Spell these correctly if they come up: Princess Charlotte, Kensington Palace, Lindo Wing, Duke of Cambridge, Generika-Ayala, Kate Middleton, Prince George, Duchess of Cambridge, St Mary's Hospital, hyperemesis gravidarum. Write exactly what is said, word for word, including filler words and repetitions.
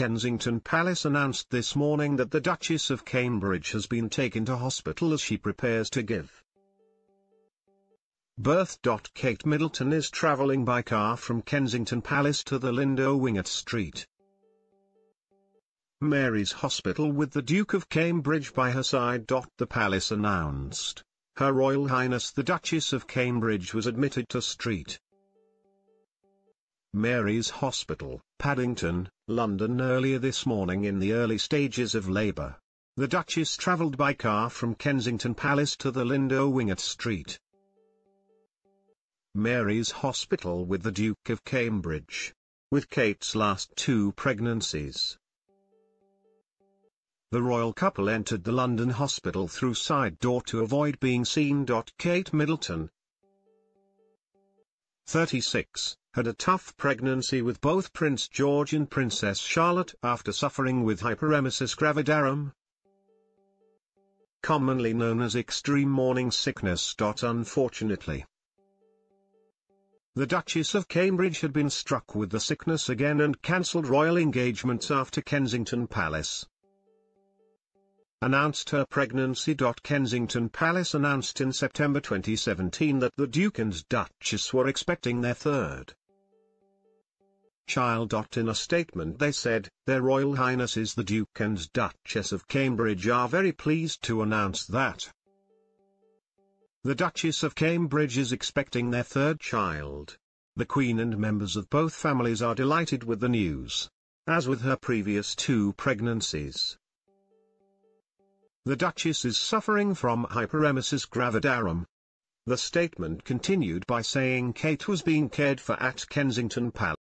Kensington Palace announced this morning that the Duchess of Cambridge has been taken to hospital as she prepares to give birth. Kate Middleton is travelling by car from Kensington Palace to the Lindo Wing at St Mary's Hospital with the Duke of Cambridge by her side. The palace announced Her Royal Highness the Duchess of Cambridge was admitted to St Mary's Hospital, Paddington, London earlier this morning in the early stages of labour. The Duchess travelled by car from Kensington Palace to the Lindo Wing at St Mary's Hospital with the Duke of Cambridge. With Kate's last two pregnancies, the royal couple entered the London hospital through side door to avoid being seen. Kate Middleton, thirty-six, had a tough pregnancy with both Prince George and Princess Charlotte after suffering with hyperemesis gravidarum, commonly known as extreme morning sickness. Unfortunately, the Duchess of Cambridge had been struck with the sickness again and cancelled royal engagements after Kensington Palace announced her pregnancy. Kensington Palace announced in September twenty seventeen that the Duke and Duchess were expecting their third child. In a statement they said, "Their Royal Highnesses the Duke and Duchess of Cambridge are very pleased to announce that the Duchess of Cambridge is expecting their third child. The Queen and members of both families are delighted with the news." As with her previous two pregnancies, the Duchess is suffering from hyperemesis gravidarum. The statement continued by saying Kate was being cared for at Kensington Palace.